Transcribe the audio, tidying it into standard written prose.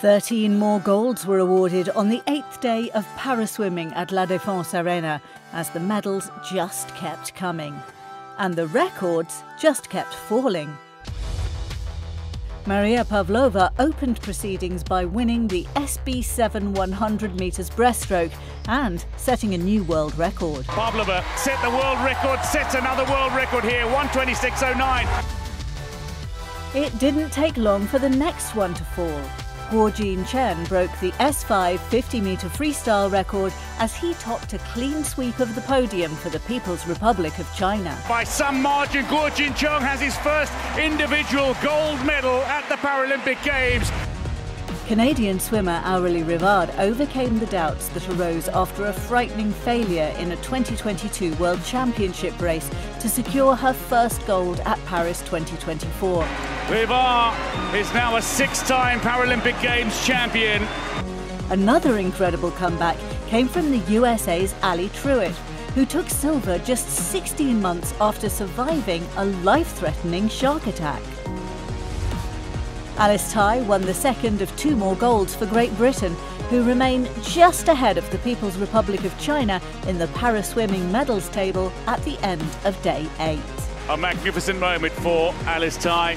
13 more golds were awarded on the 8th day of para swimming at La Défense Arena, as the medals just kept coming. And the records just kept falling. Maria Pavlova opened proceedings by winning the SB7 100 metres breaststroke and setting a new world record. Pavlova set the world record, sets another world record here, 126.09. It didn't take long for the next one to fall. Guo Jincheng broke the S5 50 metre freestyle record as he topped a clean sweep of the podium for the People's Republic of China. By some margin, Guo Jincheng has his first individual gold medal at the Paralympic Games. Canadian swimmer Aurelie Rivard overcame the doubts that arose after a frightening failure in a 2022 World Championship race to secure her first gold at Paris 2024. Rivard is now a six-time Paralympic Games champion. Another incredible comeback came from the USA's Ali Truitt, who took silver just 16 months after surviving a life-threatening shark attack. Alice Tai won the second of two more golds for Great Britain, who remain just ahead of the People's Republic of China in the para swimming medals table at the end of day 8. A magnificent moment for Alice Tai.